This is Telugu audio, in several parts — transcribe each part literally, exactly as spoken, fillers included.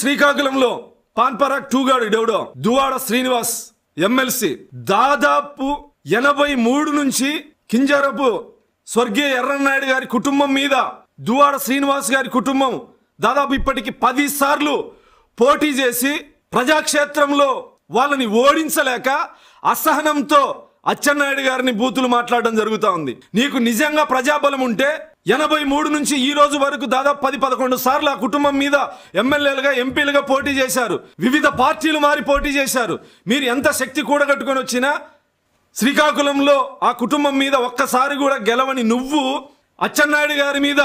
శ్రీకాకుళంలో పాన్ పరాగ్ టూ గాడు డెవడో దువ్వాడ శ్రీనివాస్ ఎమ్మెల్సీ దాదాపు ఎనభై మూడు నుంచి కింజరపు స్వర్గీయ ఎర్రన్నాయుడు గారి కుటుంబం మీద దువ్వాడ శ్రీనివాస్ గారి కుటుంబం దాదాపు ఇప్పటికి పది సార్లు పోటీ చేసి ప్రజాక్షేత్రంలో వాళ్ళని ఓడించలేక అసహనంతో అచ్చెన్నాయుడు గారిని బూతులు మాట్లాడడం జరుగుతా ఉంది. నీకు నిజంగా ప్రజాబలం ఉంటే ఎనభై మూడు నుంచి ఈ రోజు వరకు దాదాపు పది పదకొండు సార్లు ఆ కుటుంబం మీద ఎమ్మెల్యేలుగా ఎంపీలుగా పోటీ చేశారు. వివిధ పార్టీలు మారి పోటీ చేశారు. మీరు ఎంత శక్తి కూడగట్టుకొని వచ్చినా శ్రీకాకుళంలో ఆ కుటుంబం మీద ఒక్కసారి కూడా గెలవని నువ్వు అచ్చెన్నాయుడు గారి మీద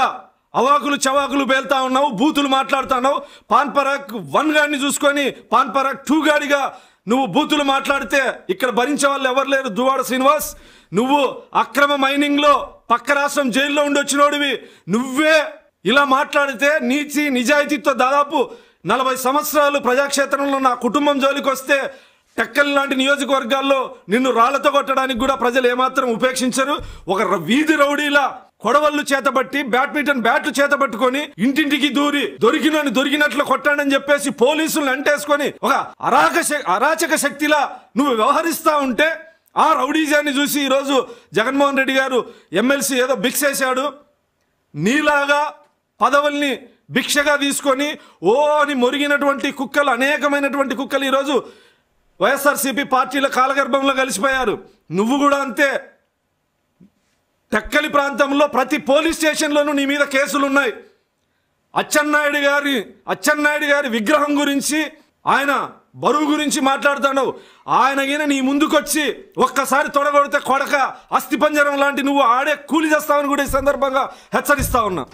అవాకులు చవాకులు పేల్తా ఉన్నావు, బూతులు మాట్లాడుతా ఉన్నావు. పాన్ పరాగ్ వన్ గాడిని చూసుకొని పాన్ పరాగ్ టూ గాడిగా నువ్వు బూతులు మాట్లాడితే ఇక్కడ భరించే వాళ్ళు ఎవరు లేరు. దువ్వాడ శ్రీనివాస్, నువ్వు అక్రమ మైనింగ్లో పక్క రాష్ట్రం జైల్లో ఉండొచ్చినోడివి. నువ్వే ఇలా మాట్లాడితే నీచి నిజాయితీతో దాదాపు నలభై సంవత్సరాలు ప్రజాక్షేత్రంలో నా కుటుంబం జోలికి వస్తే టెక్కల్ లాంటి నియోజకవర్గాల్లో నిన్ను రాళ్లతో కొట్టడానికి కూడా ప్రజలు ఏమాత్రం ఉపేక్షించరు. ఒక వీధి రౌడీలా కొడవళ్ళు చేతబట్టి బ్యాడ్మింటన్ బ్యాట్లు చేతబట్టుకొని ఇంటింటికి దూరి దొరికినని దొరికినట్లు కొట్టానని చెప్పేసి పోలీసులను అంటేసుకొని ఒక అరాక అరాచక శక్తిలా నువ్వు వ్యవహరిస్తా ఉంటే ఆ రౌడీజాన్ని చూసి ఈరోజు జగన్మోహన్ రెడ్డి గారు ఎమ్మెల్సీ ఏదో భిక్ష చేశాడు. నీలాగా పదవుల్ని భిక్షగా తీసుకొని ఓ అని మొరిగినటువంటి కుక్కలు, అనేకమైనటువంటి కుక్కలు ఈరోజు వైఎస్ఆర్సీపీ పార్టీల కాలగర్భంలో కలిసిపోయారు. నువ్వు కూడా అంతే. టెక్కలి ప్రాంతంలో ప్రతి పోలీస్ స్టేషన్లోనూ నీ మీద కేసులున్నాయి. అచ్చెన్నాయుడు గారి అచ్చెన్నాయుడు గారి విగ్రహం గురించి, ఆయన బరువు గురించి మాట్లాడుతాడు. ఆయనగిన నీ ముందుకొచ్చి ఒక్కసారి తొడగొడితే కొడక అస్థిపంజరం లాంటి నువ్వు ఆడే కూలి చేస్తావని కూడా ఈ సందర్భంగా హెచ్చరిస్తా ఉన్నా.